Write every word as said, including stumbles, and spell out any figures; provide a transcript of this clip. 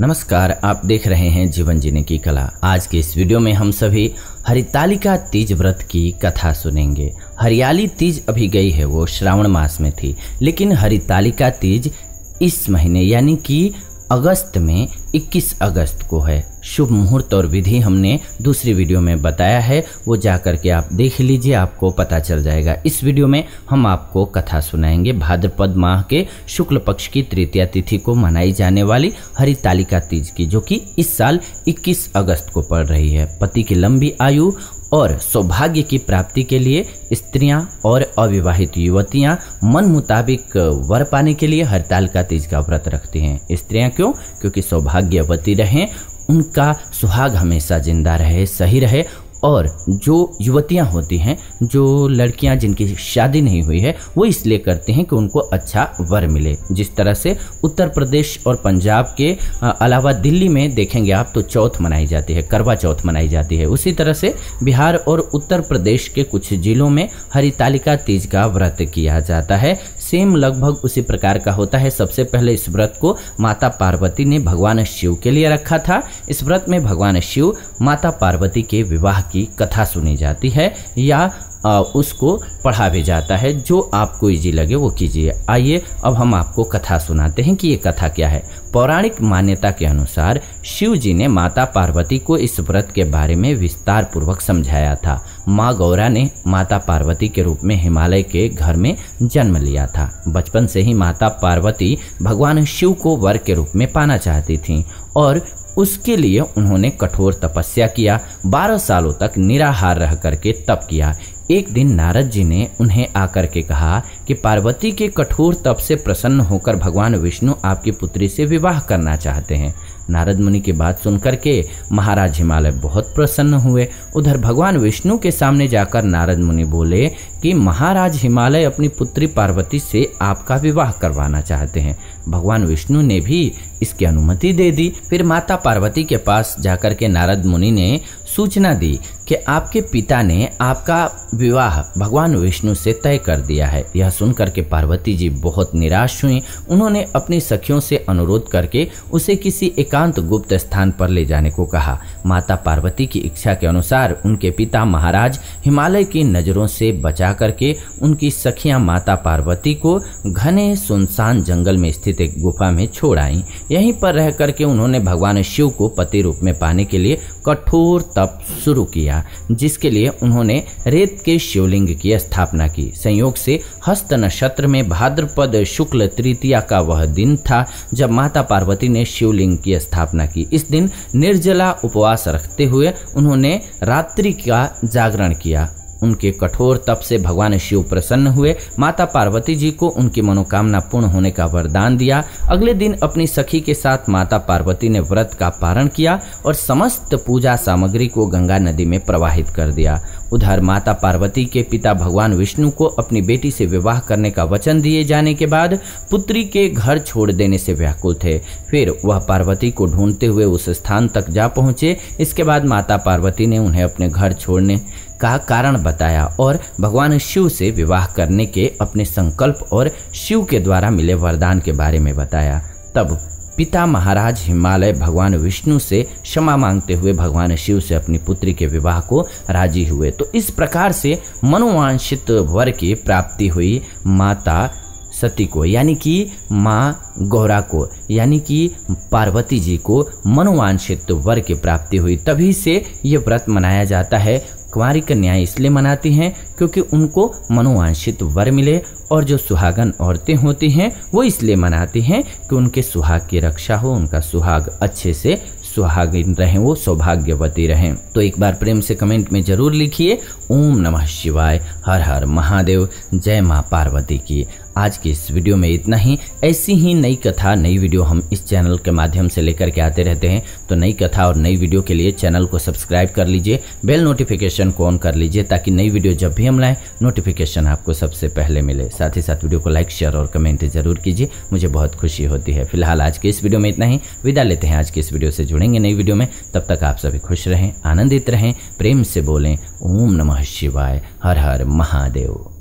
नमस्कार, आप देख रहे हैं जीवन जीने की कला। आज के इस वीडियो में हम सभी हरितालिका तीज व्रत की कथा सुनेंगे। हरियाली तीज अभी गई है, वो श्रावण मास में थी, लेकिन हरितालिका तीज इस महीने यानी कि अगस्त में इक्कीस अगस्त को है। शुभ मुहूर्त और विधि हमने दूसरी वीडियो में बताया है, वो जाकर के आप देख लीजिए, आपको पता चल जाएगा। इस वीडियो में हम आपको कथा सुनाएंगे भाद्रपद माह के शुक्ल पक्ष की तृतीया तिथि को मनाई जाने वाली हरितालिका तीज की, जो कि इस साल इक्कीस अगस्त को पड़ रही है। पति की लंबी आयु और सौभाग्य की प्राप्ति के लिए स्त्रियां और अविवाहित युवतियां मन मुताबिक वर पाने के लिए हरितालिका तीज का व्रत रखती हैं। स्त्रियां क्यों? क्योंकि सौभाग्यवती रहें, उनका सुहाग हमेशा जिंदा रहे, सही रहे। और जो युवतियां होती हैं, जो लड़कियां जिनकी शादी नहीं हुई है, वो इसलिए करती हैं कि उनको अच्छा वर मिले। जिस तरह से उत्तर प्रदेश और पंजाब के अलावा दिल्ली में देखेंगे आप तो चौथ मनाई जाती है, करवा चौथ मनाई जाती है, उसी तरह से बिहार और उत्तर प्रदेश के कुछ जिलों में हरितालिका तीज का व्रत किया जाता है। सेम लगभग उसी प्रकार का होता है। सबसे पहले इस व्रत को माता पार्वती ने भगवान शिव के लिए रखा था। इस व्रत में भगवान शिव माता पार्वती के विवाह की कथा सुनी जाती है या आ, उसको पढ़ा भी जाता है। जो आपको इजी लगे वो कीजिए। आइए अब हम आपको कथा सुनाते हैं कि ये कथा क्या है। पौराणिक मान्यता के अनुसार शिव जी ने माता पार्वती को इस व्रत के बारे में विस्तार पूर्वक समझाया था। माँ गौरा ने माता पार्वती के रूप में हिमालय के घर में जन्म लिया था। बचपन से ही माता पार्वती भगवान शिव को वर के रूप में पाना चाहती थीं और उसके लिए उन्होंने कठोर तपस्या किया। बारह सालों तक निराहार रह करके तप किया। एक दिन नारद जी ने उन्हें आकर के कहा कि पार्वती के कठोर तप से प्रसन्न होकर भगवान विष्णु आपकी पुत्री से विवाह करना चाहते हैं। नारद मुनि की बात सुनकर के महाराज हिमालय बहुत प्रसन्न हुए। उधर भगवान विष्णु के सामने जाकर नारद मुनि बोले कि महाराज हिमालय अपनी पुत्री पार्वती से आपका विवाह करवाना चाहते हैं। भगवान विष्णु ने भी इसकी अनुमति दे दी। फिर माता पार्वती के पास जाकर के नारद मुनि ने सूचना दी कि आपके पिता ने आपका विवाह भगवान विष्णु से तय कर दिया है। यह सुनकर के पार्वती जी बहुत निराश हुई। उन्होंने अपनी सखियों से अनुरोध करके उसे किसी एकांत गुप्त स्थान पर ले जाने को कहा। माता पार्वती की इच्छा के अनुसार उनके पिता महाराज हिमालय की नज़रों से बचा करके उनकी सखियां माता पार्वती को घने सुनसान जंगल में स्थित एक गुफा में छोड़ आईं। यहीं पर रह करके उन्होंने भगवान शिव को पति रूप में पाने के लिए कठोर तप शुरू किया, जिसके लिए उन्होंने रेत के शिवलिंग की स्थापना की। संयोग से हस्त नक्षत्र में भाद्रपद शुक्ल तृतीया का वह दिन था जब माता पार्वती ने शिवलिंग की स्थापना की। इस दिन निर्जला उपवास रखते हुए उन्होंने रात्रि का जागरण किया। उनके कठोर तप से भगवान शिव प्रसन्न हुए। माता पार्वती जी को उनकी मनोकामना पूर्ण होने का वरदान दिया। अगले दिन अपनी सखी के साथ माता पार्वती ने व्रत का पारण किया और समस्त पूजा सामग्री को गंगा नदी में प्रवाहित कर दिया। उधर माता पार्वती के पिता भगवान विष्णु को अपनी बेटी से विवाह करने का वचन दिए जाने के बाद पुत्री के घर छोड़ देने से व्याकुल थे। फिर वह पार्वती को ढूंढते हुए उस स्थान तक जा पहुंचे। इसके बाद माता पार्वती ने उन्हें अपने घर छोड़ने का कारण बताया और भगवान शिव से विवाह करने के अपने संकल्प और शिव के द्वारा मिले वरदान के बारे में बताया। तब पिता महाराज हिमालय भगवान विष्णु से क्षमा मांगते हुए भगवान शिव से अपनी पुत्री के विवाह को राजी हुए। तो इस प्रकार से मनोवांछित वर की प्राप्ति हुई माता सती को, यानी कि माँ गौरा को, यानी कि पार्वती जी को मनोवांछित वर की प्राप्ति हुई। तभी से ये व्रत मनाया जाता है। कुंवारी कन्याएं इसलिए मनाती हैं क्योंकि उनको मनोवांछित वर मिले, और जो सुहागन औरतें होती हैं वो इसलिए मनाती हैं कि उनके सुहाग की रक्षा हो, उनका सुहाग अच्छे से सुहागिन रहें, वो सौभाग्यवती रहें। तो एक बार प्रेम से कमेंट में जरूर लिखिए ओम नमः शिवाय, हर हर महादेव, जय माँ पार्वती की। आज की इस वीडियो में इतना ही। ऐसी ही नई कथा नई वीडियो हम इस चैनल के माध्यम से लेकर के आते रहते हैं। तो नई कथा और नई वीडियो के लिए चैनल को सब्सक्राइब कर लीजिए, बेल नोटिफिकेशन को ऑन कर लीजिए ताकि नई वीडियो जब भी हम लाएं नोटिफिकेशन आपको सबसे पहले मिले। साथ ही साथ वीडियो को लाइक, शेयर और कमेंट जरूर कीजिए, मुझे बहुत खुशी होती है। फिलहाल आज के इस वीडियो में इतना ही। विदा लेते हैं। आज की इस वीडियो से जुड़ेंगे नई वीडियो में। तब तक आप सभी खुश रहें, आनंदित रहें, प्रेम से बोलें ओम नमः शिवाय, हर हर महादेव।